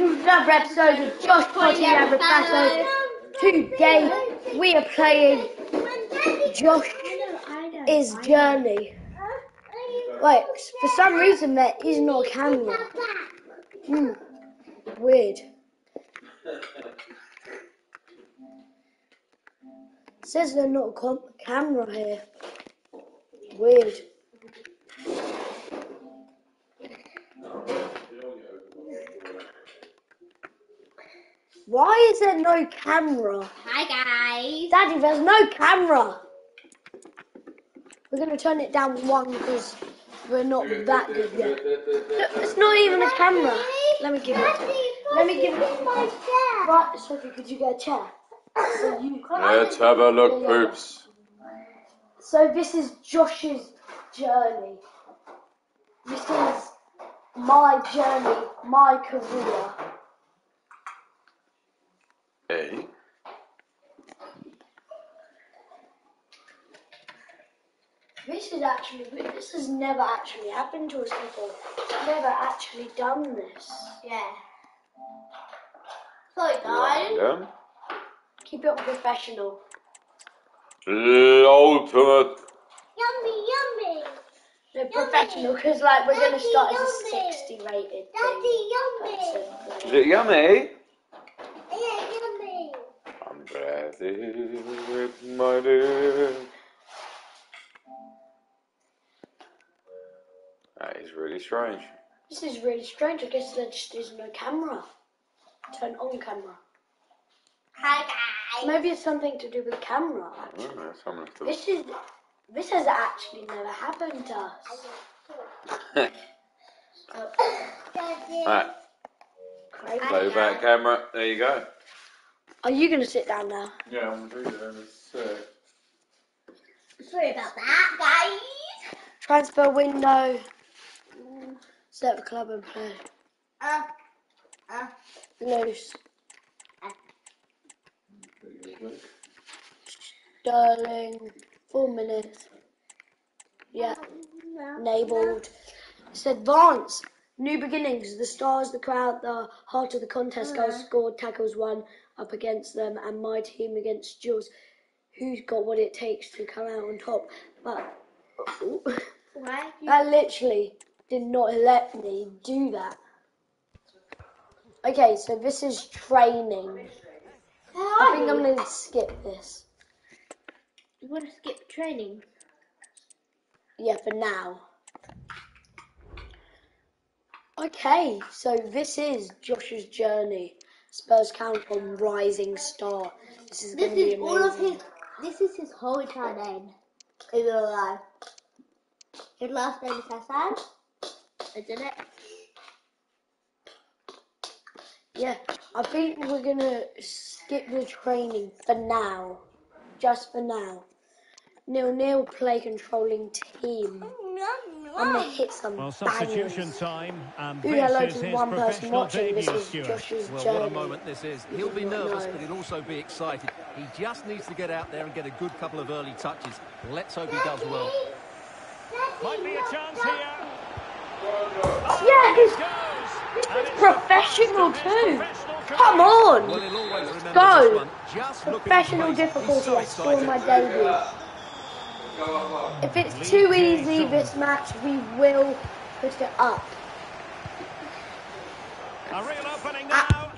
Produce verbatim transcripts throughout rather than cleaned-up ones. to another episode of Josh Potty and Rifatto. Today we are playing Josh's Journey. Like, for some reason there is no camera. Hmm, weird. It says there's not a camera here. Weird. Why is there no camera? Hi guys. Daddy, there's no camera. We're going to turn it down one because we're not that good yet. Look, it's not even a camera. Let me give it. Let me give it. Right, Sophie, could you get a chair? So you Let's have a look, poops. So this is Josh's journey. This is my journey, my career. Hey. This is actually, this has never actually happened to us before. We've never actually done this. Yeah. Sorry guys. Yeah. Keep it professional. Ultimate. Yummy, yummy. No, professional, because like we're going to start yummy. As a sixty rated. Daddy, yummy. Person. Is it yummy? With my dear. That is really strange. This is really strange. I guess there just is no camera. Turn on camera. Hi guys. Maybe it's something to do with camera. Actually. Oh, something to... This is this has actually never happened to us. So, right. Crazy. Playback camera. There you go. Are you going to sit down now? Yeah, I'm going to do that in a sec. Sorry about that, guys. Transfer window. Set the club and play. Uh, uh, Loose. Uh, Sterling. Four minutes. Yeah. No, enabled. No. It's advanced. New beginnings. The stars, the crowd, the heart of the contest. Uh-huh. Goals scored, tackles won. Up against them and my team against Jules, who's got what it takes to come out on top. But oh, why that literally did not let me do that. Okay, so this is training. I think I'm going to skip this. You want to skip training? Yeah, for now. Okay, so this is Josh's journey. Spurs count on rising star. This is, this is all of his. This is his whole entire name in real life. His last name is Hassan, isn't it? Yeah, I think we're gonna skip the training for now, just for now. Nil nil, play controlling team. I'm gonna hit some well, substitution time. And ooh, hello to one person watching. This is Josh's journey. Well, what a moment this is. He'll be nervous, but he'll also be excited. He just needs to get out there and get a good couple of early touches. Let's hope Daddy. He does well. Daddy, might be a chance Daddy. Here. Yeah, he's, he's professional too. Come on, well, go. Just professional difficulty. So I scored my debut. Yeah. If it's too easy this match, we will put it up. A real opening now.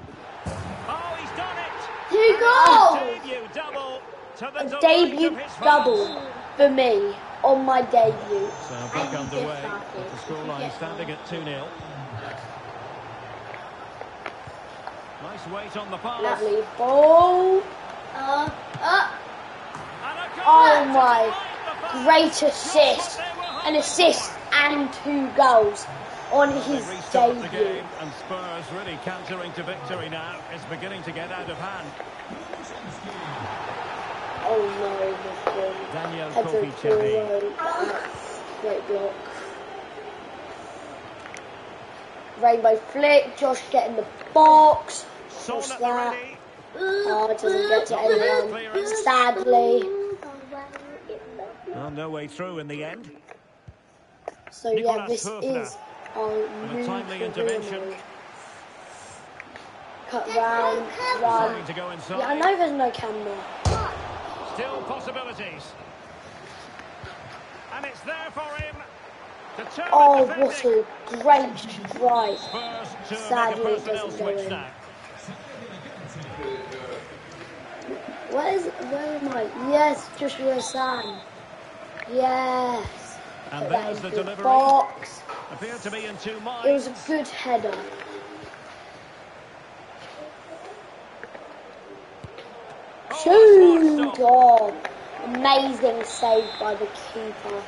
Oh, he's done it. Two goals. A debut double for me on my debut. So back underway. The scoreline standing at two nil. Nice weight on the pass. Lovely ball. Uh, uh. Oh my. Great assist, an assist and two goals on his debut. And Spurs really cantering to victory now. It's beginning to get out of hand. Oh no, this is great block. Rainbow flick, Josh getting the box. What's that? Oh, doesn't get to anyone, sadly. Oh, no way through in the end. So Nicolas yeah, this Hoffner. Is our new timely intervention. cut round, run. To go inside. Yeah, I know there's no camera. Still possibilities. And it's there for him. Oh, what a great strike. Sadly, it doesn't go in. Where is, where am I? Yes, Joshua Hassan. Yes. And there's the delivery. Box. Appeared to be in two minds. It was a good header. Two goal. Amazing save by the keeper.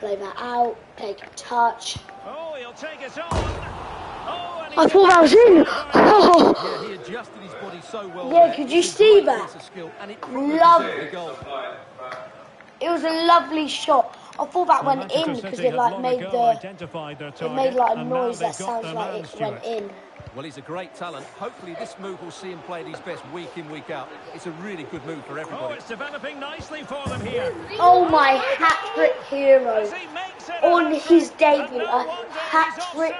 Play that out. Take a touch. Oh, he'll take us on. Oh, and I thought that was in. Oh. Yeah, he adjusted his body so well. Yeah, could you see that? Lovely. It was a lovely shot. I thought that well, went in because it like made the. It made like a noise that sounds like it went in. Well, he's a great talent. Hopefully, this move will see him play at his best week in, week out. It's a really good move for everybody. Oh, it's developing nicely for them here. Oh, my hat-trick hero. On his debut, a hat-trick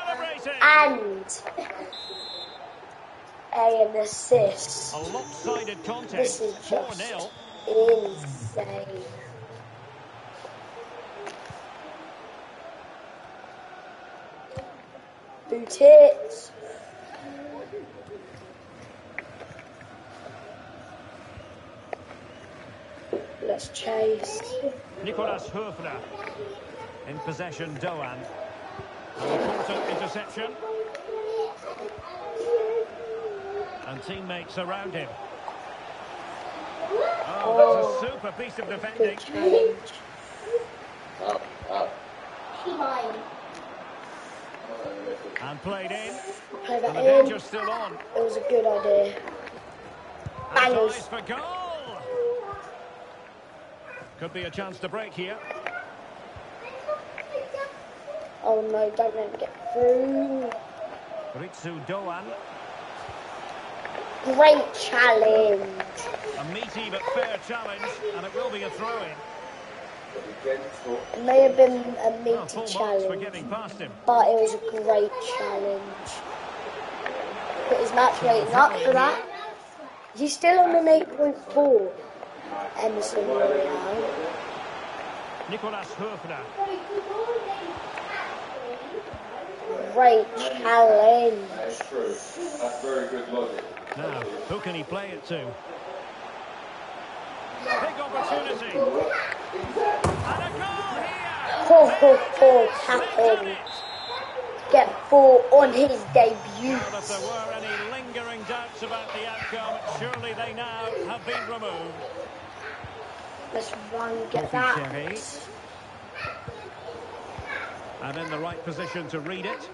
and an assist. A lopsided contest. This is just insane. Boot it. Let's chase. Nicolas Hoffner in possession. Doan. An important interception. And teammates around him. Oh, oh, that's a super piece of defending. Up, up. Behind. And played in. Play that and the in. Still on. It was a good idea. Bangers. For goal. Could be a chance to break here. Oh no, don't let him get through. Ritsu Doan. Great challenge. A meaty but fair challenge, and it will be a throw-in. It may have been a meaty oh, challenge, for getting past him. But it was a great challenge. But his match rating up for that. He's still on an eight point four. Emerson now. Nicolas Hoffner. Great challenge. That's true. That's very good logic. Now, who can he play it to? Big opportunity. And a goal here. Ho ho ho! Tapping. Get four on his debut. Well, if there were any lingering doubts about the outcome, surely they now have been removed. Let's run, get that. And in the right position to read it.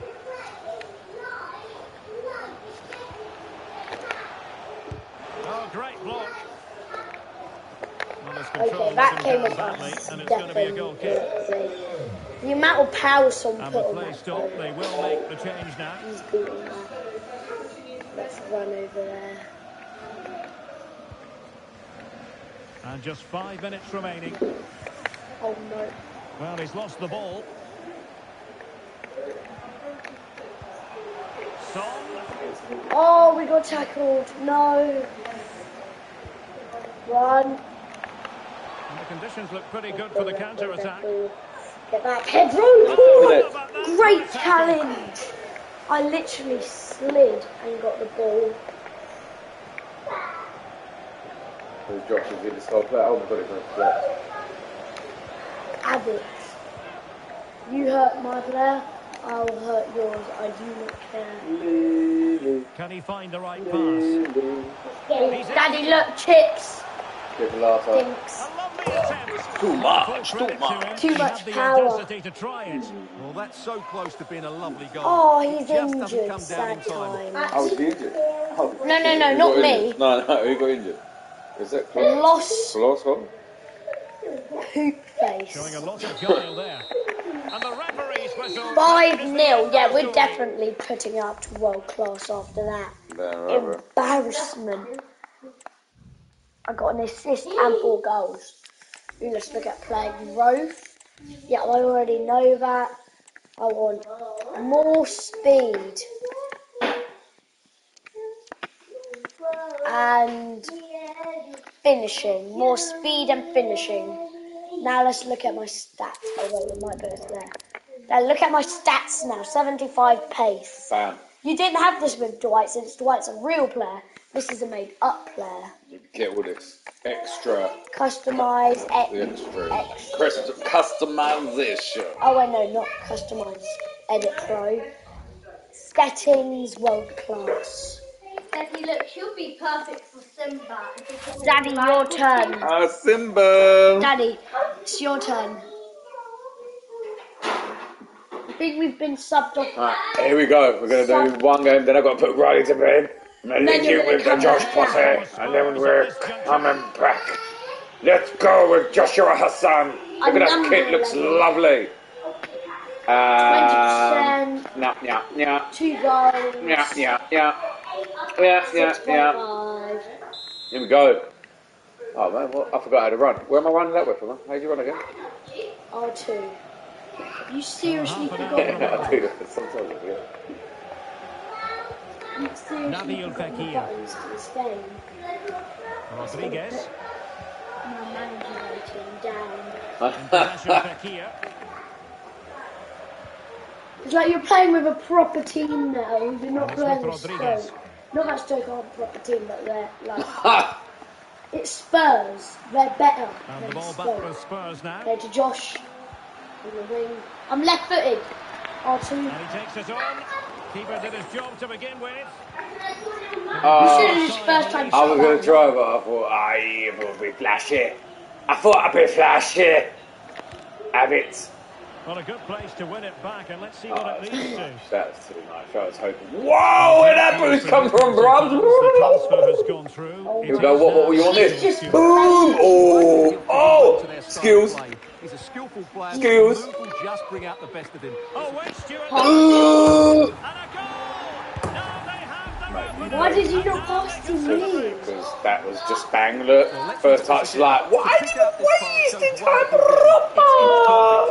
Oh, great block. Well, okay, that came with us. And it's going to be a goal kick. The amount of power some put on that. They will make the change now. He's good on that. Let's run over there. And just five minutes remaining. Oh no. Well, he's lost the ball. Son. Oh, we got tackled. No. Run. And the conditions look pretty good for the counter-attack. Get back. Head roll. Great challenge. I literally slid and got the ball. Josh is in this whole play. Oh, I've got it for a play. Abbott. You hurt my player, I'll hurt yours. I do not care. Can he find the right pass? Daddy, look, chips. Give a laugh out. Too much, too much. Too much power. To try it. Mm-hmm. Well, that's so close to being a lovely goal. Oh, he's just injured. Come down that time. time. I was injured. Oh, no, no, no, not me. Injured. No, no, who got injured? Is it loss? Loss one. Poop face. Showing a lot of guile there. And the referee's whistle. five nil. Yeah, we're definitely putting up to world class after that. No, embarrassment. I got an assist and four goals. Ooh, let's look at player growth. Yeah, I already know that. I want more speed. and finishing. More speed and finishing. Now let's look at my stats. Oh, wait, it might be there. Now look at my stats now. seventy-five pace. Bam. You didn't have this with Dwight, since Dwight's a real player. This is a made-up player. You get all this extra. Customise. Ex- extra. Customisation. Oh, wait, no, not customise. Edit Pro. Settings, world class. Daddy, look, she'll be perfect for Simba. Daddy, your turn. Ah, uh, Simba. Daddy, it's your turn. I think we've been subbed off. Right, here we go. We're going to do one game, then I've got to put Riley to bed. And then, then you with the Josh Potty. And then we're coming back. Let's go with Joshua Hassan. Look at that kid, looks lovely. Um, twenty percent. Nah, nah, nah. Two goals. Nah, nah, nah. Yeah, yeah, yeah. Here we go. Oh man, well, I forgot how to run. Where am I running that way from? How do you run again? R two. You seriously forgot? Yeah, I do that sometimes. Yeah. You seriously forgot the buttons to this game. Rodriguez. My manager rating down. It's like you're playing with a proper team now. You're not playing with Spurs. Not that Stoke aren't a proper team, but they're like... it's Spurs. They're better and than the ball Spurs. Back Spurs now. They're to Josh. In the wing. I'm left-footed. R two. And he takes it on. Keeper did his job to begin with. Uh, you should have just first time shot. I was going to try, but I thought, I would be flashy. I thought I'd be flashy. Have it. Well, a good place to win it back, and let's see what oh, it leads to. That's too much. I was hoping. Whoa! And that boost comes from Brubs. The transfer has gone through. Oh, you go. What? What were you on this? Boom! Oh! Oh! Skills. He's a skillful player. Skills. Will just bring out the best of him. Oh, wait, Stuart. Oh! And a goal. Now they have the mate, why did you not pass to me? Because that was just bang. Look, first touch. Like, why did you waste time?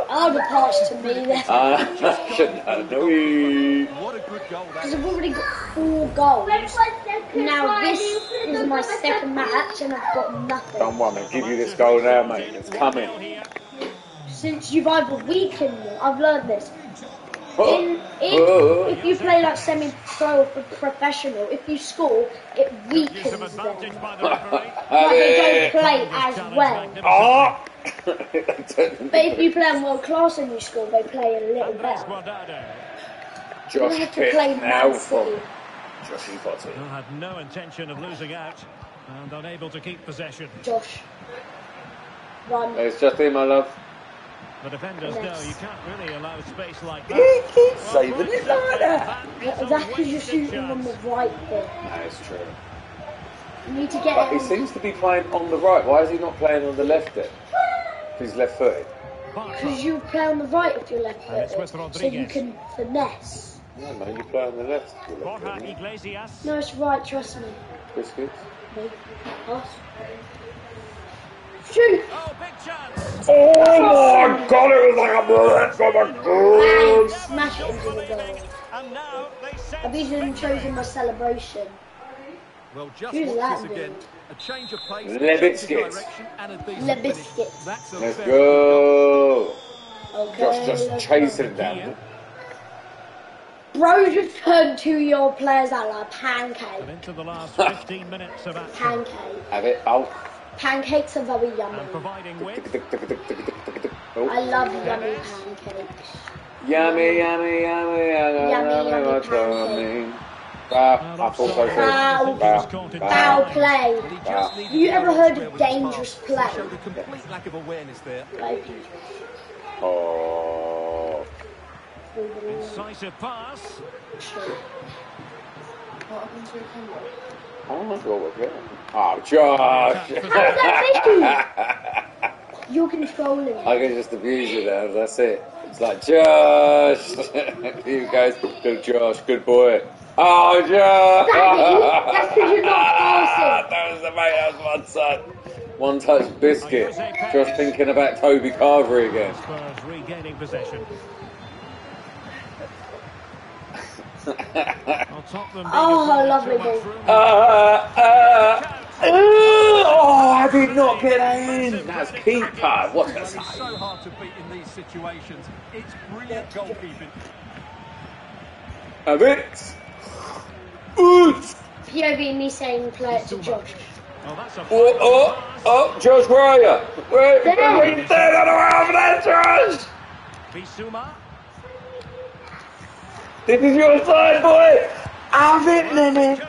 I would have passed to me there. Uh, shouldn't have done. Because I've already got four goals. Now this is my second match and I've got nothing. Don't want to give you this goal now, mate. It's coming. Since you've either weakened me, I've learned this. In, in, if you play like semi-pro or professional, if you score, it weakens them. Like they don't play as well. Oh. But if you play in world class and you score, they play a little better. Josh have to play now from Joshie Potty. I had no intention of losing out and unable to keep possession. Josh, run. It's just him, my love. The defenders know yes. You can't really allow space like that. He keeps saving his ladder. That's because you're shooting on the right there. That is true. You need to get but him. He seems to be playing on the right. Why is he not playing on the left then? He's left footed. Because you play on the right if you're left footed, so you can finesse. No, man, you play on the left. Left footed, no, it's right, trust me. Biscuits? No. Us. Shoot! Oh, big chance! Oh, oh my god, it was like a bullet from a goal! Smash it into the goal. I've even chosen my celebration. Well, just who's that again? A change of place, Lebiscuit. Lebiscuit. Let's go. Okay, Josh just chasing them. Bro, just turned two of your players out like a pancake. And into the last fifteen minutes of action. Pancake. Have it. Oh. Pancakes are very yummy. Oh. I love yummy pancakes. Yummy, yummy, yummy, yummy, yummy, yummy, yummy. Foul play. Have you ever heard of dangerous play? Complete lack of awareness there. Oh. Incisive pass. Oh, Josh. How that you? You're controlling it. I can just abuse you there. That's it. It's like Josh. You guys, good Josh, good boy. Oh, Josh! Daddy, that's because you're not passing. That was the mate, that was one touch. One touch biscuit. Josh thinking about Toby Carver again. Spurs regaining possession. Oh, lovely ball. Uh, uh, oh, I did not get in. That's keeper. What a save. It's so hard to beat in these situations. It's brilliant goalkeeping. Have it. P O V me saying play it to Josh. Oh, oh, oh, Josh, where are you? Where are you? There, Josh! This is your side, boy! Have it, Lennon!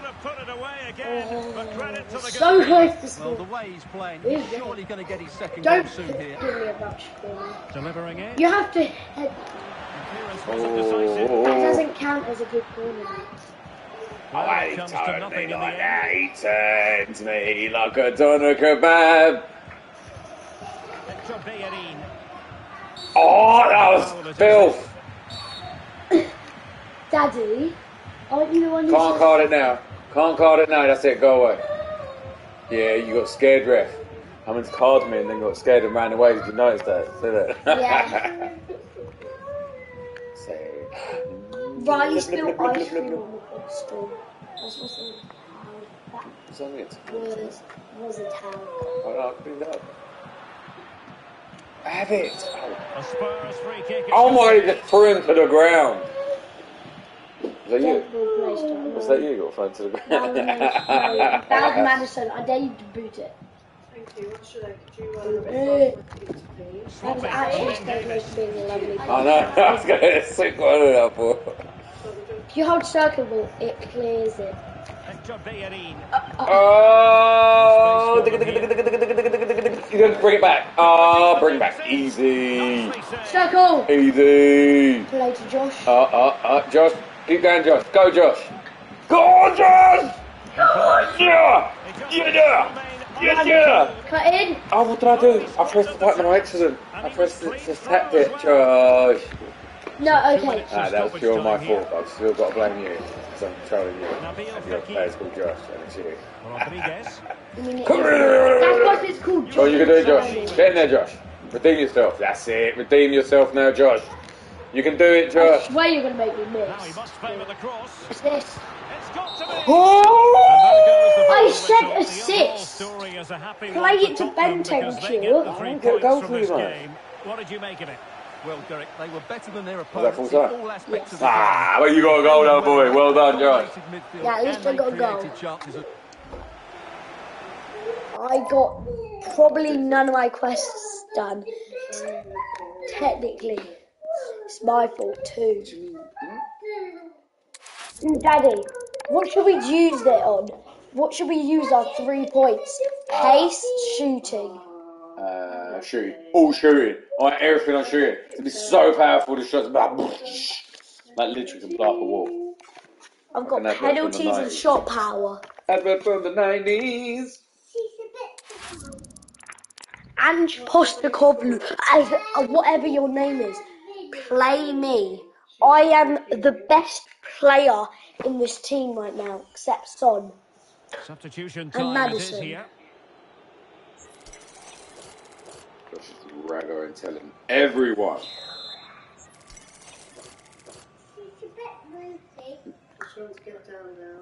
Oh, so close to score. Well, the way he's playing, he's surely going to get his second goal soon here. Don't give me a bunch of corners. Delivering it. You have to... Head. Oh. That doesn't count as a good corner. Well, oh, he turned me like that. He turns me like a doner kebab. Oh, that was filth. Daddy, aren't you the one who... Can't call it now. Can't call it now. That's it. Go away. Yeah, you got scared, ref. I mean, called me and then got scared and ran away. Did you notice that? See that? Yeah. So. Riley's still ice cream on the court stool. That's what I think. That was, was a towel. Oh, no, I cleaned up. Have it. Oh, almighty, just threw him to the ground. Was that you? Was that you? You got thrown to the ground. Bad Madison, I dare you to boot it. Thank you. What should I do? I was actually supposed to be a lovely. I know. I was going to stick one of that ball. If you hold circle ball, it clears it. Oh! You got to bring it back. Oh, bring it back. Easy. Circle. Easy. Play to Josh. Uh, uh, uh, Josh. Keep going, Josh. Go, Josh. Go on, Josh! Go on, yeah! Yeah! Yeah, yeah! Cut in! Oh, what did I do? I pressed the button on accident. I pressed it to tap it, Josh. No, okay. Ah, that was still my fault. I've still got to blame you. Because I'm controlling you. And your player's called Josh, and it's you. Come here! That's what it's called, Josh. Oh, you can do it, Josh. Get in there, Josh. Redeem yourself. That's it. Redeem yourself now, Josh. You can do it, Josh. I swear you're going to make me miss. Now he must favour the cross. What's this? It's got to be. Oh! I said assist. Play it to Bentancur. I don't get a goal for you, mate. What did you make of it? Well, Derek, they were better than their opponents in all aspects of the game. Ah, well, you got a goal now, boy. Well done, Josh. Yeah, at least I got a goal. I got probably none of my quests done. Technically. It's my fault too. Daddy, what should we use it on? What should we use our three points? Pace, shooting. Uh, shooting. All shooting. All right, everything on shooting. It'd be so powerful to shots. Like literally can blow up a wall. I've got penalties and shot power. Advert from the nineties. Ange Postecoglou, whatever your name is. Play me. I am the best player in this team right now, except Son substitution time and Madison. Here. Just ragger and telling everyone.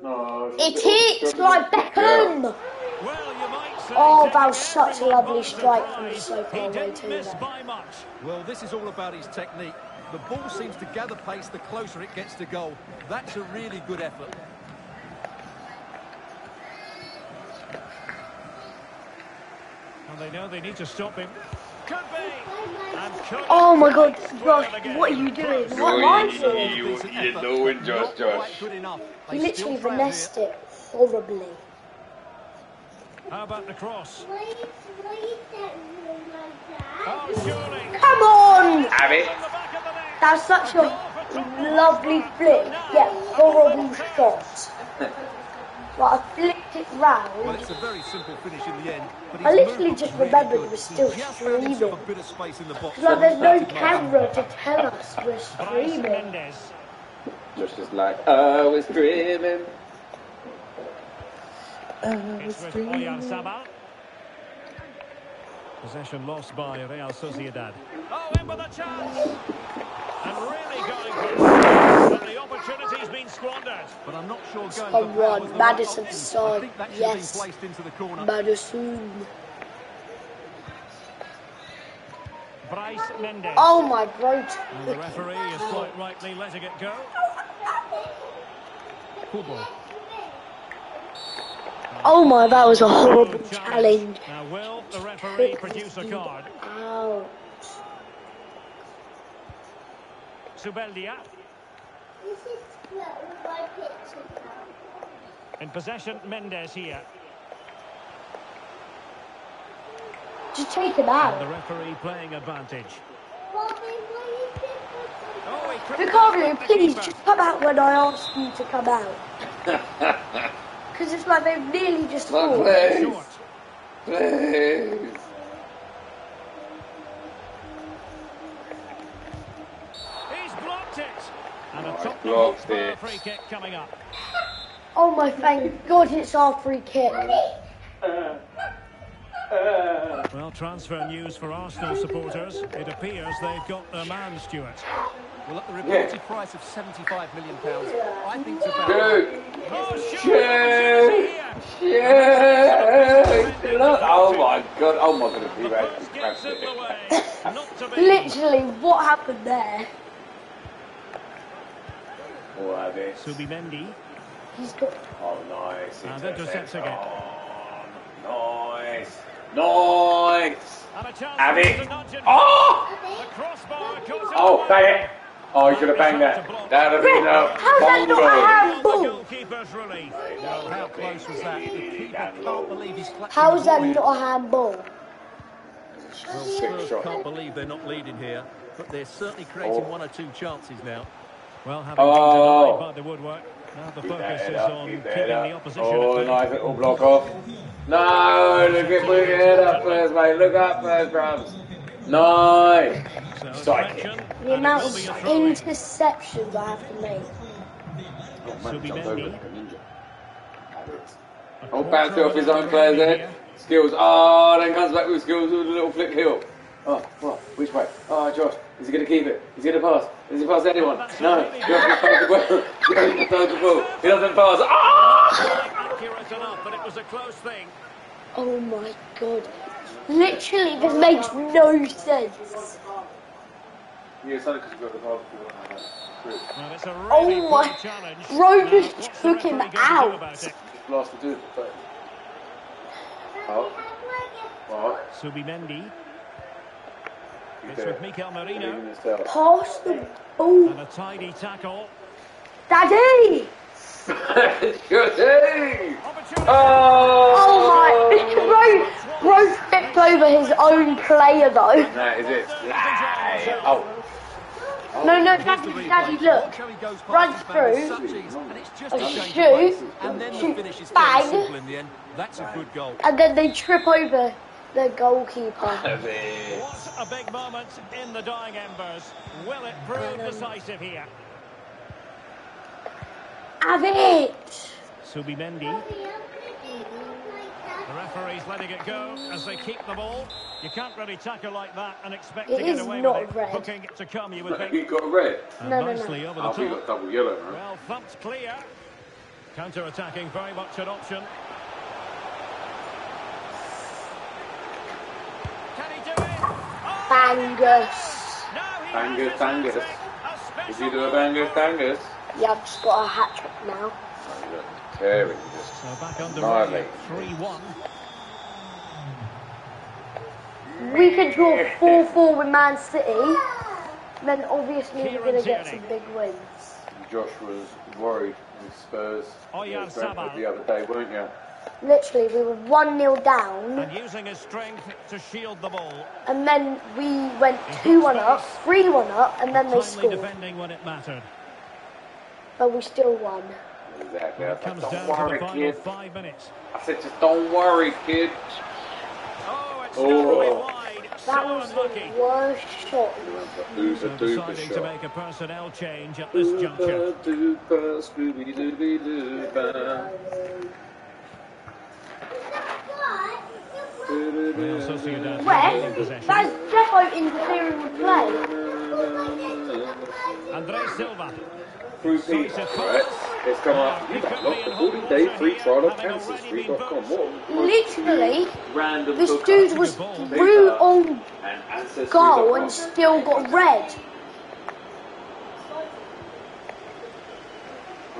No, it is like Beckham. Yeah. Well, you might say oh, that was such a lovely strike from the so far away too. Well, this is all about his technique. The ball seems to gather pace the closer it gets to goal. That's a really good effort. And they know they need to stop him. Could be. And could oh my God, Josh! What are you doing? What are no, you doing? You, you, you doing, Josh? Josh. He literally finessed it horribly. How about the cross? Why is, why is that room like that? Oh, come on! Have it. That's such a lovely flick, yet horrible shot. Like, I flicked it round. Well, it's a very simple finish in the end, but I literally just remembered really we're still streaming. Because like, there's no camera to tell us we're streaming. Just just like, oh, we're streaming. Uh, it's with Olian Sabah. Possession lost by Real Sociedad. Oh, in with a chance. And really going for it. But I'm not sure going for run. Maddison saw it. Yes. Placed into the corner. Maddison. Bryce Mendes. Oh my God. And the referee is quite rightly letting it go. Cool ball. Oh my, that was a horrible challenge. Now will the referee produce a card? Out. Zubeldia. This is my picture now. In possession, Mendes here. Just take him out. And the referee playing advantage. Vicario, please just come out when I asked you to come out. Because it's like they've nearly just scored. Please. Please. He's blocked it. And oh, a top blocked it. Free kick coming up. Oh my, thank God it's our free kick. Uh. Well, transfer news for Arsenal supporters. It appears they've got their man, Stuart. Well, at the reported yeah. price of seventy-five million pounds, I think it's about... Dude! Oh, shoot! Yeah. Yeah. Oh, my God. Oh, my God. He ran. Literally, what happened there? Oh, Zubimendi. He's got... Oh, nice. And intercepts again. Oh, nice. Nice! Have it! Oh! Oh, bang it! Oh, you could have banged that. That would have been a bongo. How close was that? How is that not a handball? Spurs can't believe they're not leading here, but they're certainly creating one or two chances now. Well, having been denied by the woodwork, now the focus is on keeping the opposition. Oh, nice little block off. No, look at putting your head up first, mate. Look up first, Rams. Nice. Psychic. The amount of interceptions I have to make. Oh, man, he jumped over like a ninja. Oh, bounced off his own player's head. Skills. Oh, then comes back with skills with a little flick heel. Oh, what? Which way? Oh, Josh. Is he going to keep it? Is he going to pass? Does he pass anyone? No. Josh doesn't pass the ball. He doesn't pass the ball. He doesn't pass. Ah! But it was a close thing. Oh my God. Literally, this makes no sense. Yeah, it's only because we've got the ball. Oh my. Bro just took him out. Last to do but... Oh. What? Zubimendi. It's with Mikel Merino. Pass the ball. And a tidy tackle. Daddy! Good thing. Oh! Oh my! Bro, Bro stepped over his own player though. That is it. Oh. Oh. No, no, Daddy, Daddy, look. Runs through. A shoot. And then shoot. Bang. That's a good goal. And then they trip over the goalkeeper. What a big moment in the dying embers. Will it prove decisive here? Have it! Zubimendi. The referee's letting it go as they keep the ball. You can't really tackle like that and expect it to get away with it. Red. Booking it to come, you would think. He got red. And no, no, no. Over the oh, top. He got double yellow, right? Well, thumped clear. Counter-attacking, very much an option. Can he do it? Oh! Bangus. Bangus, Bangus. Is he doing a Bangus, Bangus? Yeah, I've just got a hat-trick now. There we go. We can draw four four with Man City. Then obviously we're going to get some big wins. Josh was worried with Spurs against Brentford the other day, weren't you? Literally, we were one nil down. And using his strength to shield the ball. And then we went two one up, three one up, and then they scored. Defending when it mattered. But we still won. Exactly. I said, don't worry, kid. I said, just don't worry, kid. Oh, it's oh. That was the worst shot. Uber, deciding to make a personnel change at this juncture. Where? That's Defo interfering with play. Andre Silva. Group B. Alright, it's come up. You got locked for forty days, free trial of cancers. Literally, this dude was through on goal and still got red.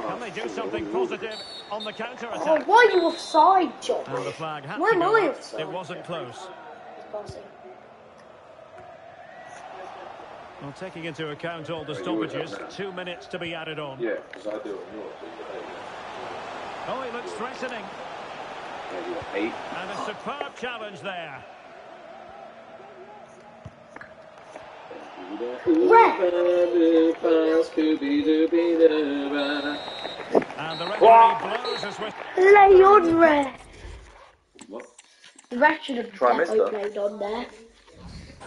Can they do something positive on the counter attack? Oh, why are you offside, Josh? And the flag had why am I offside? It wasn't close. Well, taking into account all the stoppages, two minutes to be added on. Yeah, because I do it. Oh, he looks threatening. Eight. And a superb challenge there. And the referee blows us with lay on red. What? The ref should have definitely played on there.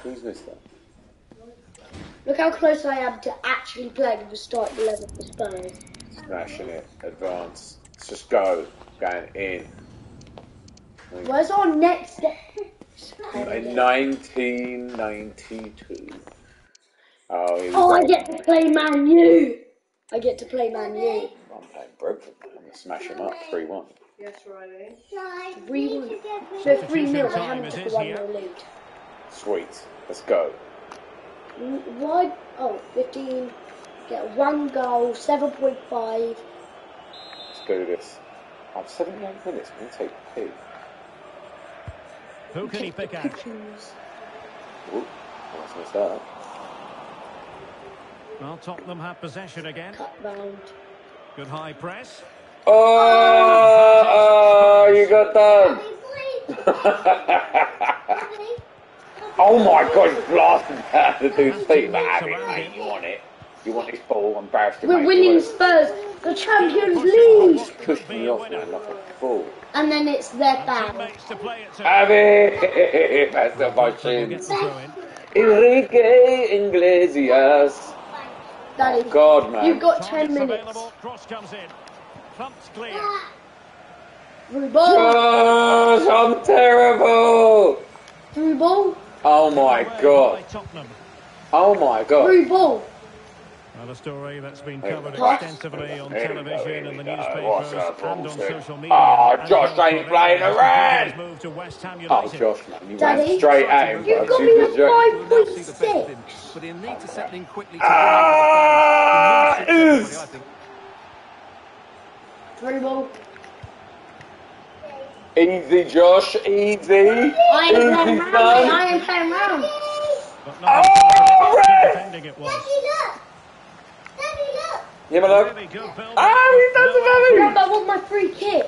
Who's missed that? Look how close I am to actually playing the starting eleven for Spurs. Smashing it, advance. Let's just go. Going in. Where's our next game? In nineteen ninety-two. Oh, he oh I get to play Man U. I get to play Man U. I'm playing Brentford. I'm going to smash him up three one. Yes, Riley. three one. So three nil. I haven't took a one nil lead. Sweet. Let's go. Why? Oh, fifteen. Get one goal, seven point five. Let's do this. I'm seventy-nine minutes. I'm going to take two. Who can he pick out? Ooh, that's messed up. Well, Tottenham have possession again. Cut round. Good high press. Oh, oh, oh you got that. Oh my God, he's blasted out the dude's feet. But have it, mate. You want it. You want this ball embarrassed. We're winning work. Spurs. The Champions League. Push me off, man. Like a fool. And then it's their bag. Have it! That's not my chin. Enrique Iglesias. That is, God, man. You've got ten minutes. Cross comes in. Pumps clear. Ah. Through ball. Gosh, I'm terrible. Through ball. Oh my God. Oh my God. Through ball. Another story that's been covered extensively on television and the newspapers and on social media. Oh, Josh ain't playing around! Oh, Josh, man, you went straight at him, bro. You've got me at five point six! But he'll need to settle in quickly to the ball. Easy, Josh, easy! I am playing round! Oh, Red! Yeah, my love. Ah, he's done the I want my free kick.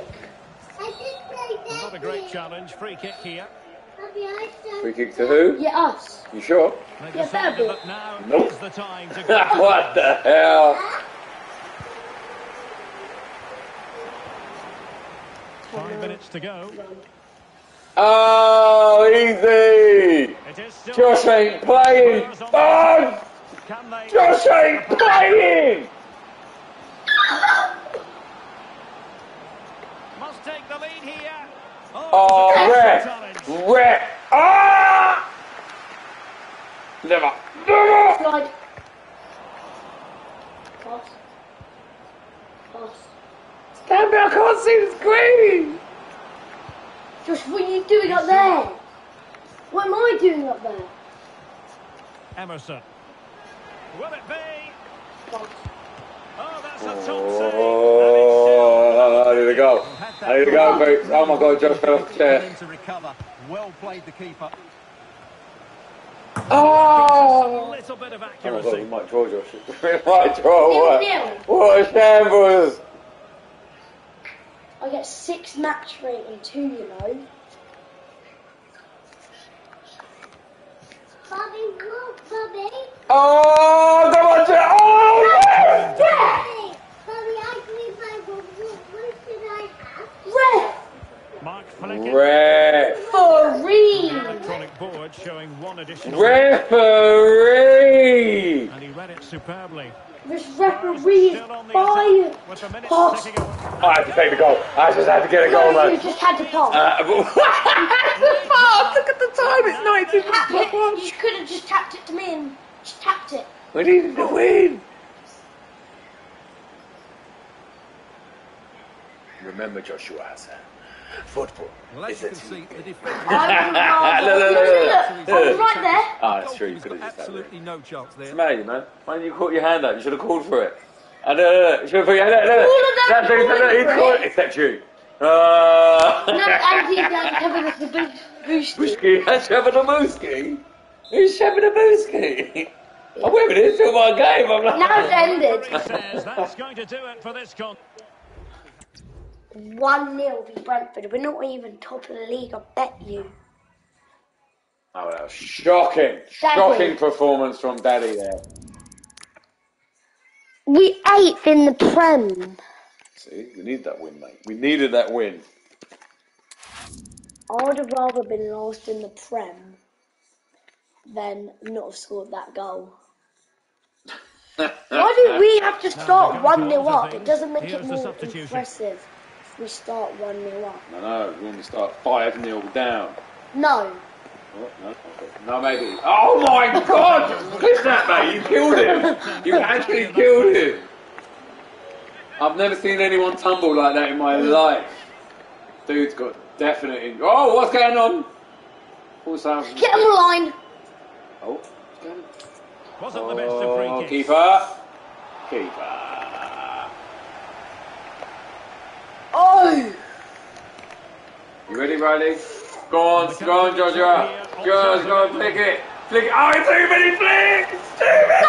I did play that. Not a great challenge. Free kick here. Free kick to who? Yeah, us. You sure? Yeah, that'd be. Nope. What the hell? Five minutes to go. Oh, easy. Josh ain't playing. Oh! Josh ain't playing! Must take the lead here. Oh, oh ref! Ref! Ah! Never! Never! Slide. Cross. Cross. Stand back, I can't see the screen! Josh, what are you doing up there? What am I doing up there? Emerson. Will it be? Oh, that's a top save. Oh, I need to go. I need to go, folks. Oh my God, Josh fell off the chair. Well played, the keeper. Oh! A little bit of accuracy. Oh my God, you might draw, Josh. You might draw. What? What a shambles! I get six match rate and two, you know. Bobby, look, Bobby. Oh, come on, Jack! Oh, yes! Bobby, I need my book. What should I have? Ref! Ref! Referee! Electronic board showing one additional. Referee! And he read it superbly. This referee is fired! Pass! I had to take the goal. I just had to get a goal, man. You just had to pass. Uh, Look at the time, it's ninety minutes. You could have just tapped it to me and She tapped it. We need to win. Remember Joshua Hassan. Football. Well, as you can see, the defence. I look, look, look, look. I was right there. Ah, oh, that's true. You could have just absolutely that, no chance there. It's amazing, man. Why didn't you caught your hand up? You should have called for it. I don't know. You should have put your hand up. No, no. All of them. No, no, no. He's caught it. Except you. Uh... No, Andy doesn't have the big booski. That's having a booski. Who's having a booski? I'm waiting for this till my game. I'm like, now it's ended. That's going to do it for this con. one nil to Brentford. We're not even top of the league, I bet you. Oh, that was shocking. Daddy. Shocking performance from Daddy there. We eighth in the Prem. See, we need that win, mate. We needed that win. I would have rather been lost in the Prem than not have scored that goal. Why do we have to start one nil up? It doesn't make it more impressive. We start one nil up. No, no, we only start five nil down. No. Oh, no, no, maybe. Oh my God! Clip that, mate! You killed him! You actually killed him! I've never seen anyone tumble like that in my life. Dude's got definite injury. Oh, what's going on? What's happening? Get him aligned! Oh, what's going on? Wasn't the best of free kicks. Keeper! Keeper! Oh! You ready, Riley? Go on, go on, Joshua. Go on, go on, flick it. Flick it. Oh, too many flicks! Too many! Oh,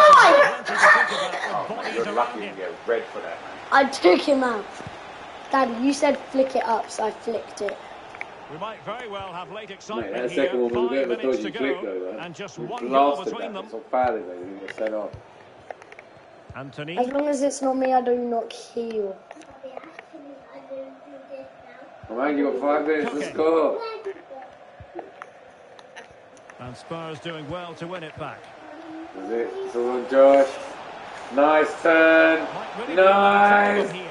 you're lucky to get red for that. I took him out. Dad, you said flick it up, so I flicked it. We might very well have late excitement. Mate, that second one was a bit of a dodgy flick, though, and just we one blasted that. That's not bad, is it? You didn't get set off. Anthony. As long as it's not me, I do not kill. Oh man, you got five minutes, let's go. And Spurs doing well to win it back. That's it, it's all on Josh. Nice turn. Really nice. Nice.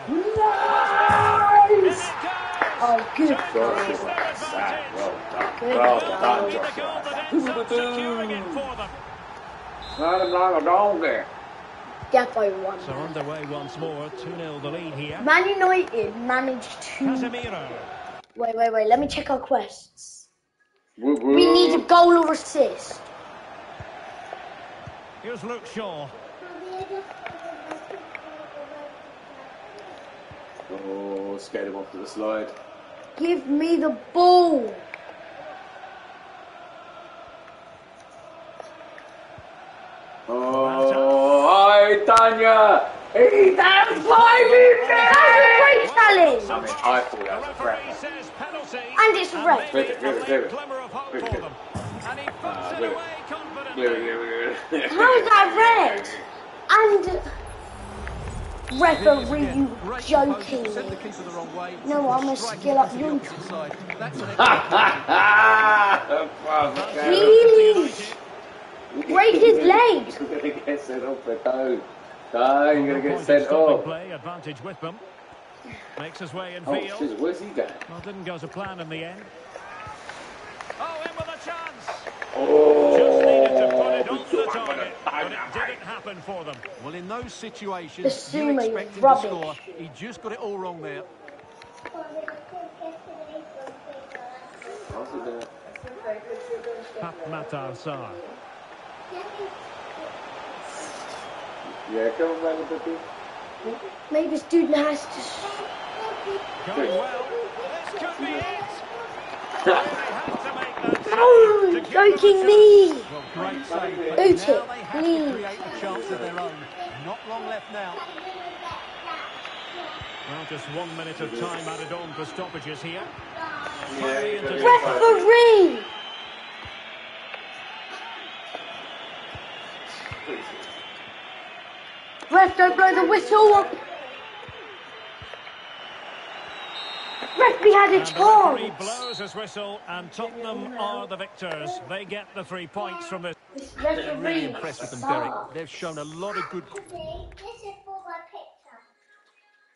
Oh, good. Josh, well done. Good well done, Josh. Not him like a dog there. Defo won. So underway once more, two nil the lead here. Man United managed to... Casemiro. Wait, wait, wait, let me check our quests. Woo -woo. We need a goal or assist. Here's Luke Shaw. Oh, scared him off to the slide. Give me the ball. Tanya! He down five in there! That was a great challenge! I mean, I thought that was a crap. And it's red. Give it, give it, give it. Give it, give it. Ah, give it. Give it, give it, give it. How is that red? And... Referee, you joking me. No, I'm a skill up young. Ha ha ha! Really? Break his legs! You're going to get sent off, though. No, you're going to get sent off. Play, advantage with them. Makes his way in field. Oh, where's he going? Well, didn't go to plan in the end. Oh, in with a chance! Oh! Just needed to put it onto the target, but it didn't happen for them. Well, in those situations, you expect him to score. He just got it all wrong there. How's it there? Pat Matar Sarr. Yeah, come on, Riley, baby. Maybe this dude has to... Going well. This could be it. No, joking me. Boot it, please. Not long left now. Well, just one minute of time added on for stoppages here. Yeah, referee! Ref, don't blow the whistle! Ref, we had a chance! He blows his whistle and Tottenham are the victors. They get the three points from this. I'm really impressed with them, Derek. They've shown a lot of good... This is for my picture.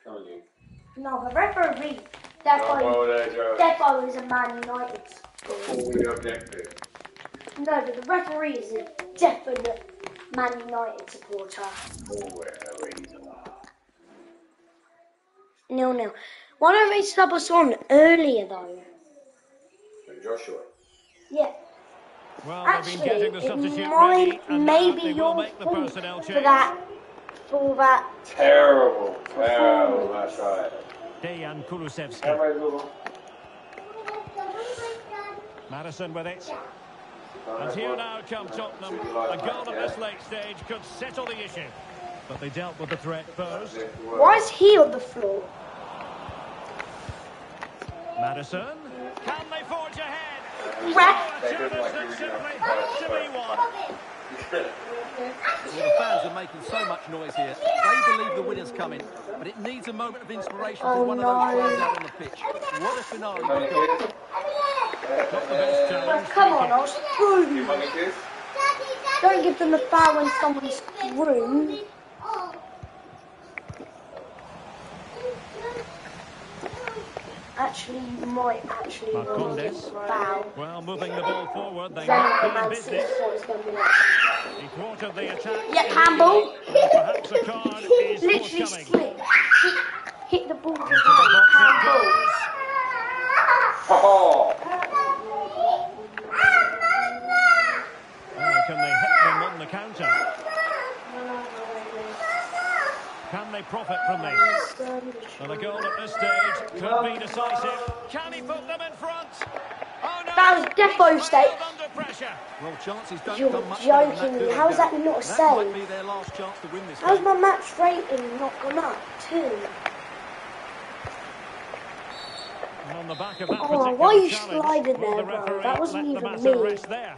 Can't you? No, the referee, Defo, Defo is a Man United. Before we object it. No, but the referee is a definite Man United supporter. No, no. Why don't they sub us on earlier though? And Joshua. Yeah. Well, actually, been the it might and maybe your fault for that, for that terrible, terrible. That's right. Dejan Kulusevsky. Maddison with it. And here now come Tottenham. A goal at this late stage could settle the issue. But they dealt with the threat first. Why is he on the floor? Maddison. Can they forge ahead? Wreck. They didn't like using them. The fans are making so much noise here. They believe the winner's coming. But it needs a moment of inspiration for oh, one no. of those players out on the pitch. What a scenario we've got. Oh, come on, I was through. Don't give them a foul when someone's through. Actually, you might actually not give them a foul. Well, moving the ball forward, they might be in business. He quartered the attack. Yeah, Campbell. Perhaps a card is literally slipped. Hit, hit the ball behind Campbell. Oh. Can they hit them on the counter? Can they profit from this? And the goal at this stage could be decisive. Can he put them in front? Oh, no. That was defo mistake. Well, chances don't You're come much joking me. How is that not a save? How's my match rating not gone up too? And on the back of that oh, why are you sliding there, bro? That wasn't even me. There.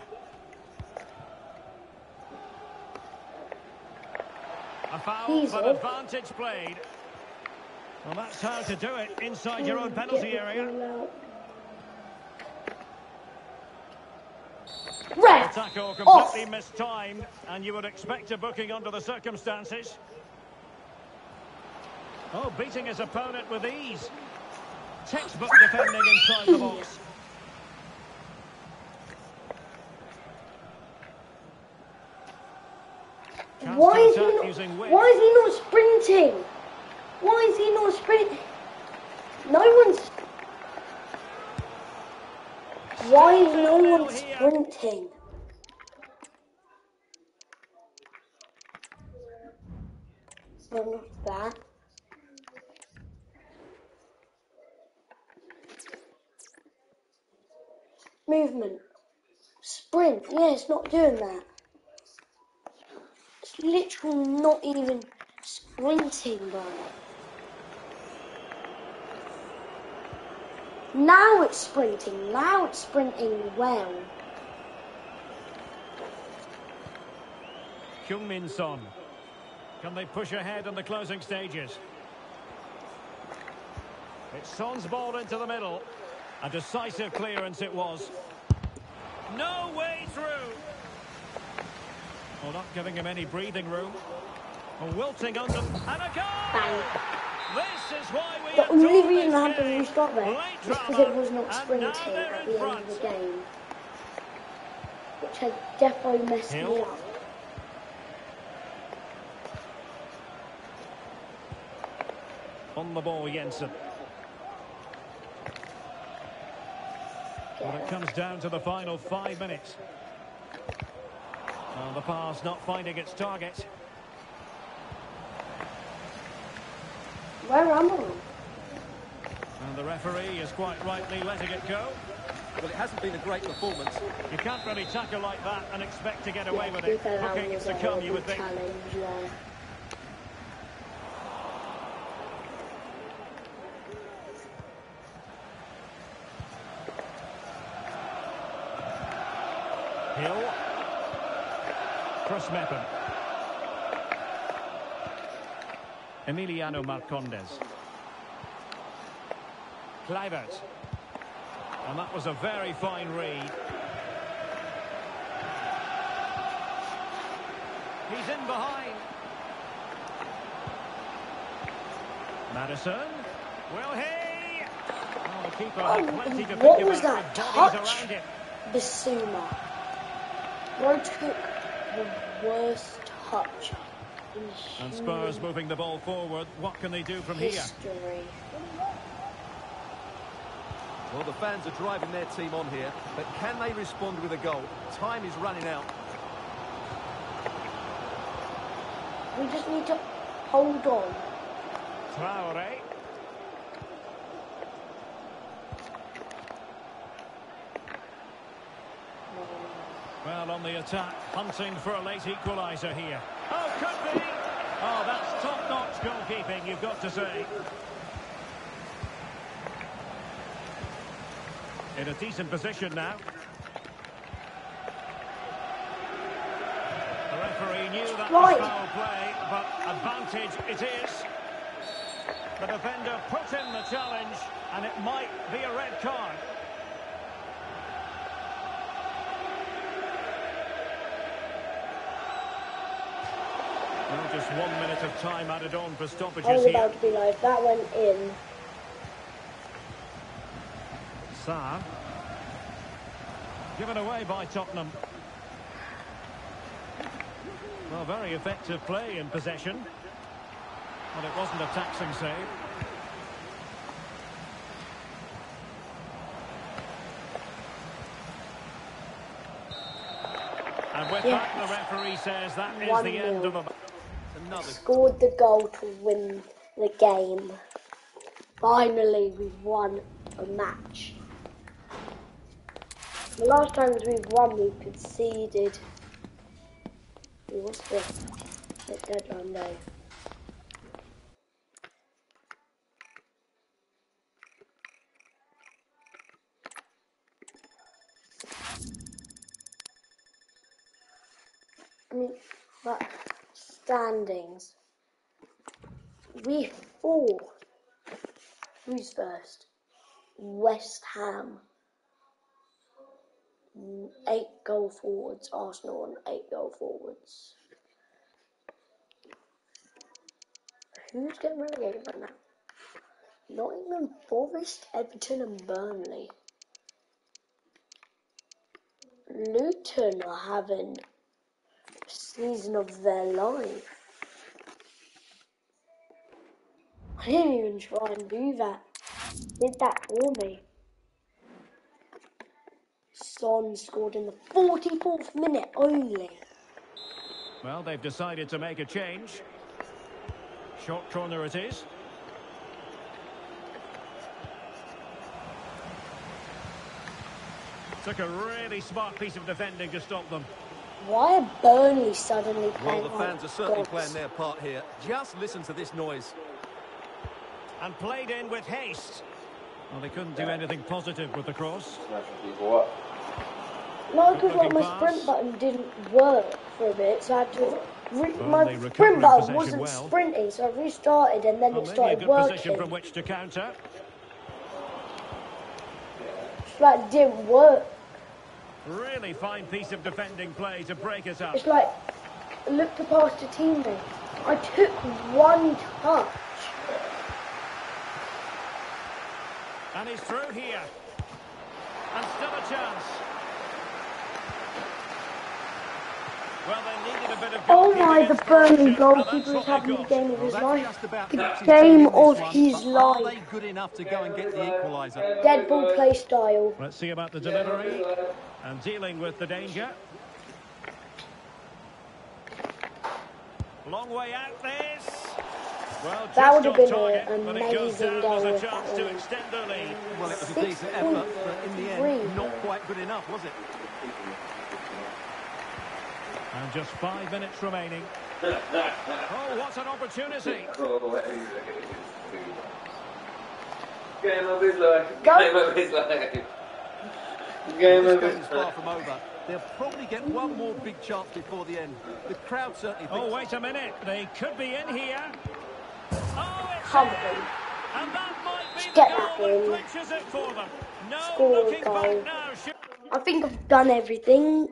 A foul for advantage played. Well, that's how to do it inside your own penalty area. Red! The tackle completely off. Mistimed, and you would expect a booking under the circumstances. Oh, beating his opponent with ease. Textbook defending inside the box. Why is, he not, why is he not sprinting? Why is he not sprinting? No one's... Why is no one sprinting? So not that. Movement. Sprint. Yeah, it's not doing that. Literally not even sprinting, bro. Now it's sprinting. Now it's sprinting well. Heung-Min Son. Can they push ahead in the closing stages? It's Son's ball into the middle. A decisive clearance it was. No way through. Well, not giving him any breathing room. A wilting under and a goal! Bang. This is why we the only reason I had to restart there was because it was not sprinting at the front. End of the game. Which had definitely messed Hill. me up. On the ball, Jensen. Well, it comes down to the final five minutes. Well, the pass not finding its target. Where am I? And the referee is quite rightly letting it go. Well, it hasn't been a great performance. You can't really tackle like that and expect to get away yeah, with it. Looking it's to come, you would think. Yeah. Weapon. Emiliano Marcondes. Kluivert. And that was a very fine read. He's in behind. Maddison. Will he? Oh, the keeper had plenty to what was that touch? Bissouma. What took... the worst Hutch. And Spurs moving the ball forward. What can they do from History. here? Well, the fans are driving their team on here, but can they respond with a goal? Time is running out. We just need to hold on. Traoré. Well, on the attack, hunting for a late equaliser here. Oh, could be! Oh, that's top-notch goalkeeping, you've got to say. In a decent position now. The referee knew that right. was foul play, but advantage it is. The defender put in the challenge, and it might be a red card. Well, just one minute of time added on for stoppages here. I was about to be like, that went in. Sarr. Given away by Tottenham. Well, very effective play in possession. But it wasn't a taxing save. And with yes. that, the referee says that is the end of a... Another. Scored the goal to win the game. Finally, we've won a match. The last times we've won, we conceded. We lost this. It's deadline day. I mean, but. Standings. We fall. Who's first? West Ham. Eight goal forwards. Arsenal and eight goal forwards. Who's getting relegated right now? Nottingham Forest, Everton and Burnley. Luton are having season of their life. I didn't even try and do that. Did that for me. Son scored in the forty-fourth minute only. Well, they've decided to make a change. Short corner it is. Took a really smart piece of defending to stop them. Why are Burnley suddenly playing? Well, the fans are certainly playing their part here. Just listen to this noise. And played in with haste. Well, they couldn't do anything positive with the cross. No, because like, my sprint button didn't work for a bit, so I had to... Re my sprint button wasn't well. sprinting, so I restarted and then well, it started a good working. Position from which to counter. But it didn't work. Really fine piece of defending play to break us up. It's like, look to pass to teammate. I took one touch. And he's through here. And still a chance. Well, they needed a bit of... Oh my, the Burnley goalkeeper is having the game of his life. The game of his life. Are they good enough to go and get the equaliser? Dead ball play style. Let's see about the delivery. And dealing with the danger. Long way out this. Well, that would have been target, an amazing goal. Well, it was a decent effort, but in the end, not quite good enough, was it? And just five minutes remaining. Oh, what an opportunity! Game of his life. Game of his life. Game of his far from over. They'll probably get one more big chance before the end. The crowd certainly thinks... Oh, wait a minute. They could be in here. Oh, it's in. And that might be get the goal that clinches it for them. No Score looking goal. back now. I think I've done everything.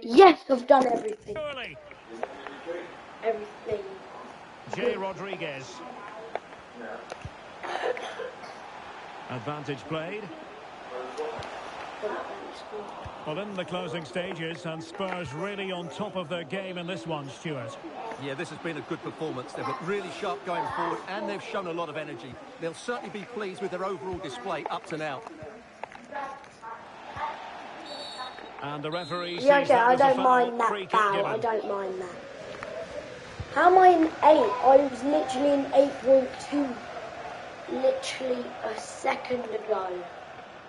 Yes, I've done everything. Surely. Everything. Jay Rodriguez. Advantage played. Well, in the closing stages, and Spurs really on top of their game in this one, Stuart. Yeah, this has been a good performance. They've looked really sharp going forward, and they've shown a lot of energy. They'll certainly be pleased with their overall display up to now. And the referee yeah, says okay, that I don't a mind that foul. I don't mind that. How am I in eight? I was literally in eight point two literally a second ago.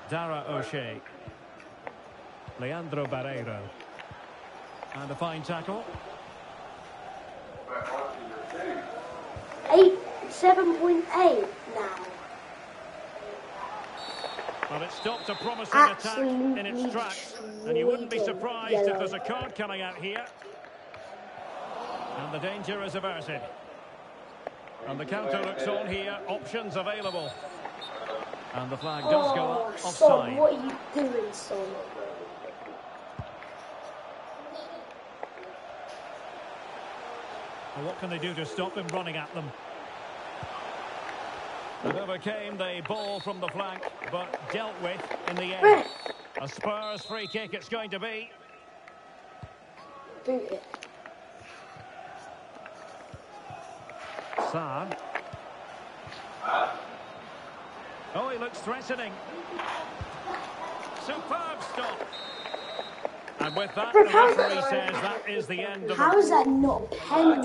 Dara O'Shea. Leandro Barreiro. And a fine tackle. Eight, seven point eight now. Well, it stopped a promising Absolutely attack in its tracks. And you wouldn't be surprised yellow. if there's a card coming out here. And the danger is averted. And the counter looks on here. Options available. And the flag does oh, go up offside. Son, what are you doing, Son? Well, what can they do to stop him running at them? And overcame the ball from the flank, but dealt with in the end. A Spurs free kick it's going to be. Boot it. Son. Oh, he looks threatening. Superb stop. And with that, the referee says that is the end of... How is that not a pen?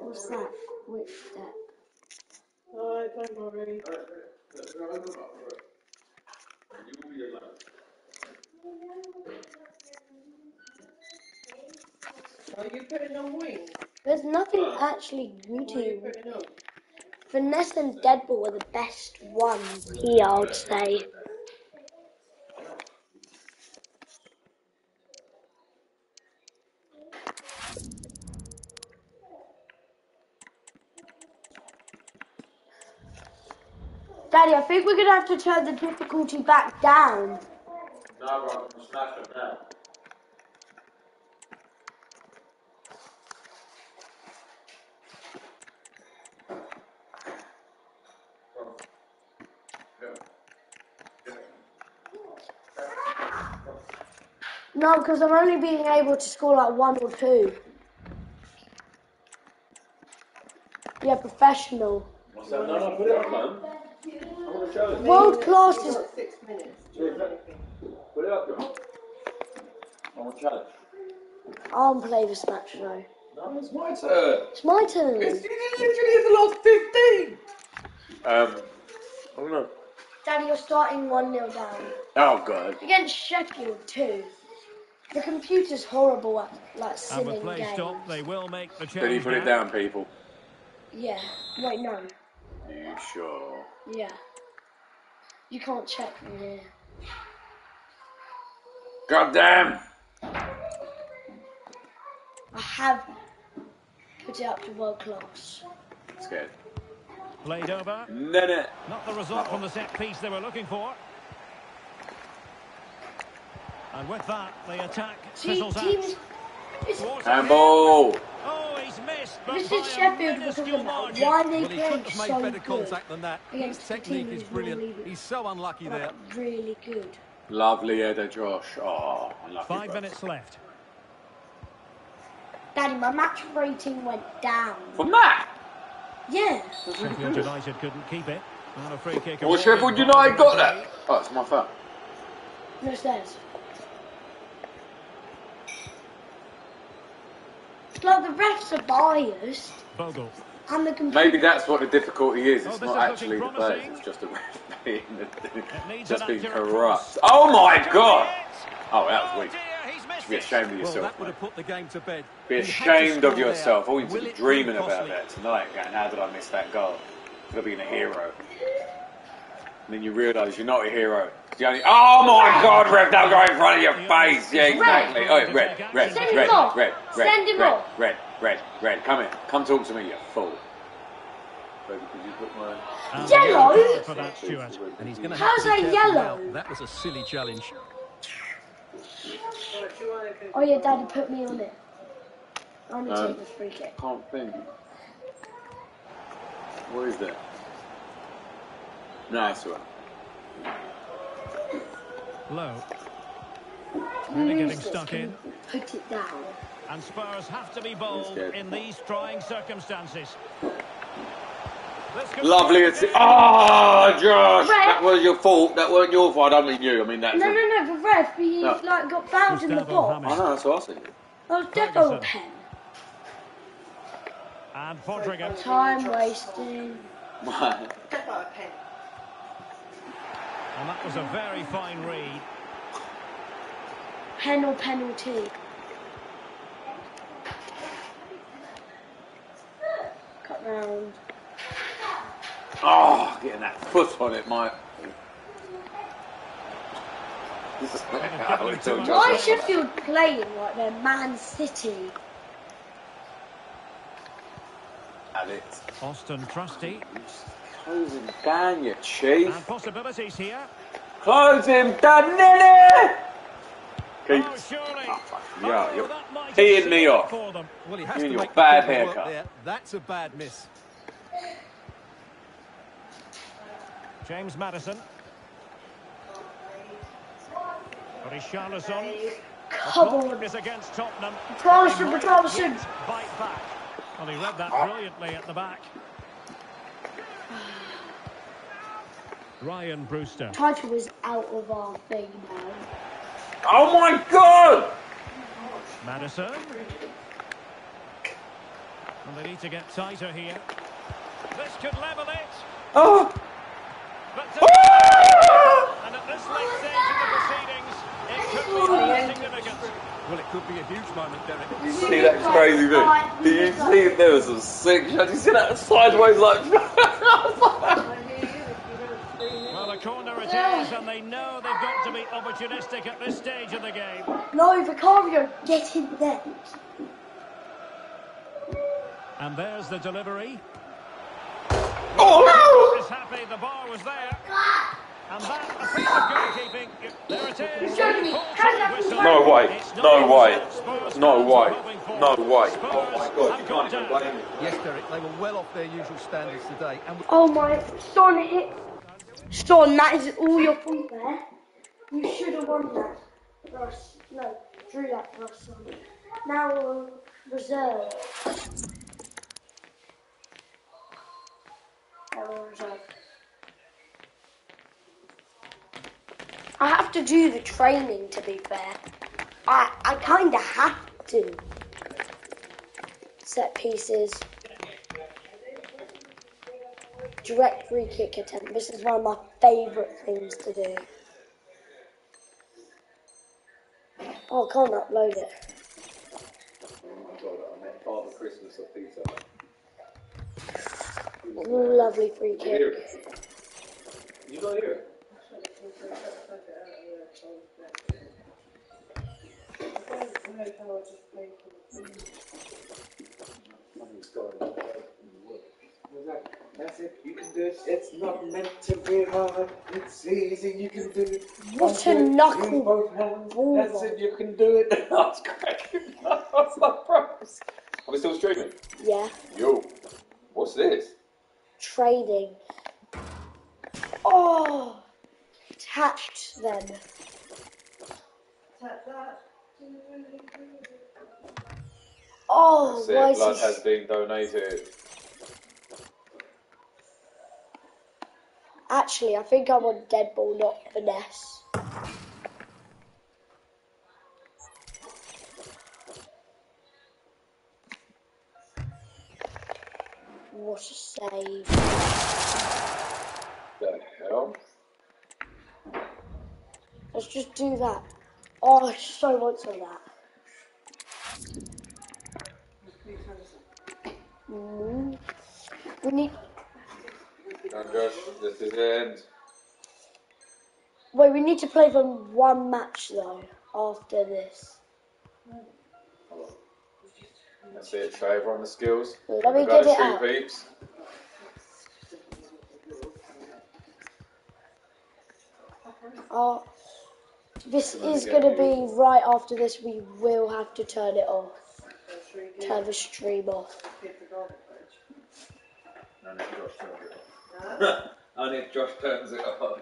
What's that? Which step? Oh, don't worry. Are you putting on wing? There's nothing uh, actually good here. Finesse and Deadpool are the best ones here, I would say. Daddy, I think we're going to have to turn the difficulty back down. No, bro, I'm smashing it now. No, because I'm only being able to score like one or two. Yeah, professional. What's that? No, no, put it on, man. World class is six minutes. Put it up, I want challenge. I don't play this match though. No, it's my turn. It's my turn. It's literally the last fifteen. Um, I don't know. Daddy, you're starting one nil down. Oh God. Against Sheffield too. The computer's horrible at like simming games. Stop. They will make the change. Did you put it down, people? Yeah. Wait, no. Are you sure? Yeah. You can't check me here. God damn! I have put it up to world class. It's good. Played over. No, no. Not the result oh. from the set piece they were looking for. And with that, the attack fizzles out. Campbell! This is Sheffield because of that. Why they well, played so made better good contact than that. His technique is brilliant. Really He's so unlucky but there. Really good. Lovely header, Josh. Oh, unlucky. Five bro. minutes left. Daddy, my match rating went down. From that? Yeah. Sheffield United couldn't keep it. And a free kick. Well, Sheffield United got that. Oh, it's my foul. No stairs. Like the refs are biased. Bogle. And the computer. Maybe that's what the difficulty is. It's oh, not is actually the players. It's just the refs being, the, just being corrupt. Oh my God! Oh, that was weak. Be ashamed of yourself. Well, that would have put the game to bed. Be ashamed of yourself. All oh, you were dreaming about that tonight. Going, how did I miss that goal? Could have been a hero. And then you realise you're not a hero. The only oh my God, Rev, now go in front of your face. Yeah, exactly. Oh, red, red, red, red, red, red, red, red, red, red, red. Come in. Come talk to me, you fool. Yellow? For that, Stuart. And he's gonna How's that yellow? Well. That was a silly challenge. Oh, your daddy put me on it. I'm going to take this free kick. Can't think. What is it? Nice one. Low. Really getting stuck in. Put it down. And Spurs have to be bold in these trying circumstances. Lovely. Oh, Josh, Ref. That was your fault. That weren't your fault. I don't mean you. I mean that. No, no, no. But Ref, he no. like got fouled in the box. I oh, know. That's what I said. That was definitely a pen. And Fodrigan. Time wasting. What? And that was a very fine read. Pen or penalty. Cut round. Oh, getting that foot on it, mate. Why is Sheffield playing like they're Man City? And it's Austin Trusty. Close him down, you chief. And possibilities here. Close him down, Nelly! Keeps. Oh, oh, yeah, you're teeing me off. Well, he has you and your bad haircut. That's a bad miss. James Maddison. Richarlison. Cobbled. Is against Tottenham. Richarlison, Richarlison. Bite back. Well, he read that brilliantly at the back. Ryan Brewster. Title is out of our thing now. Oh my God! Maddison. And they need to get tighter here. This could level it. Oh! But oh! And at this late stage of the proceedings, it could be really significant. Well, it could be a huge moment, Derek. You see that crazy thing? Did you see there was some sick shot? Did you see that sideways like... Well, a corner it is, and they know they've got to be opportunistic at this stage of the game. No, Vicario, get in there. And there's the delivery. Oh, no! Is happy the bar was there. And that a piece of goalkeeping. There it is. No way. No way. No way. No way. Oh my God, you can't even blame me. Yes, Derek, they were well off their usual standards today. And oh my, Son hit. Son, that is all your fault there. You should have won that. Russ, no, drew that for us, Son. Now we'll reserve. I have to do the training, to be fair. I I kind of have to. Set pieces. Direct free kick attempt. This is one of my favourite things to do. Oh, I can't upload it. I met Father Christmas at Pizza. Lovely free kick. You got here. That's it. You can do it. It's not meant to be hard. It's easy. You can do it. What a knuckle! That's it. You can do it. I was cracking up. I was like, bro. Are we still streaming? Yeah. Yo, what's this? Trading. Oh, tapped them. Tap that. Oh, why is blood has been donated. Actually, I think I want dead ball, not finesse. What a save. The hell? Let's just do that. Oh, I so want to that. Mm. We need... Josh, this is the end. Wait, we need to play for one match, though, after this. Hello. That's it, Trevor on the skills. Let me get it out. Peeps. Oh, this is going to be right after this. We will have to turn it off. Turn the stream off. And if Josh turns it off. And if Josh turns it off.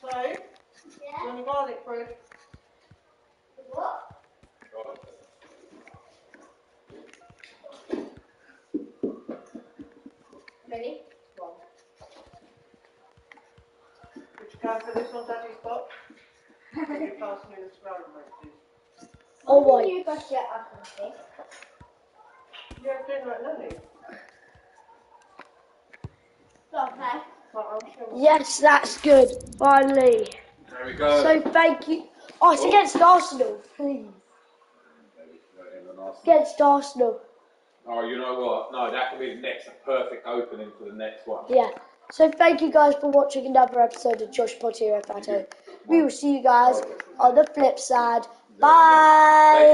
So, yeah. Do you want a garlic bread? What? Garlic. Ready? One. Would you go for this on Daddy's box? Would you pass me the smelling bread, please? Oh, what? You got your oven thing. You have dinner at Lily. Stop there. Yes, that's good. Finally. There we go. So thank you. Oh, it's oh. against Arsenal, please. Arsenal. Against Arsenal. Oh, you know what? No, that could be the next perfect opening for the next one. Yeah. So thank you guys for watching another episode of Josh Potty and Rifatto. We will see you guys on the flip side. Bye.